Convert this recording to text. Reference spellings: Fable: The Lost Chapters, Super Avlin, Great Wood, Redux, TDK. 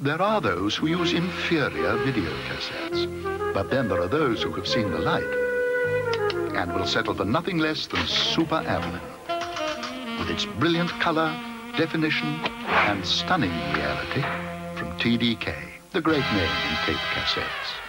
There are those who use inferior video cassettes, but then there are those who have seen the light and will settle for nothing less than Super Avlin, with its brilliant color, definition, and stunning reality from TDK, the great name in tape cassettes.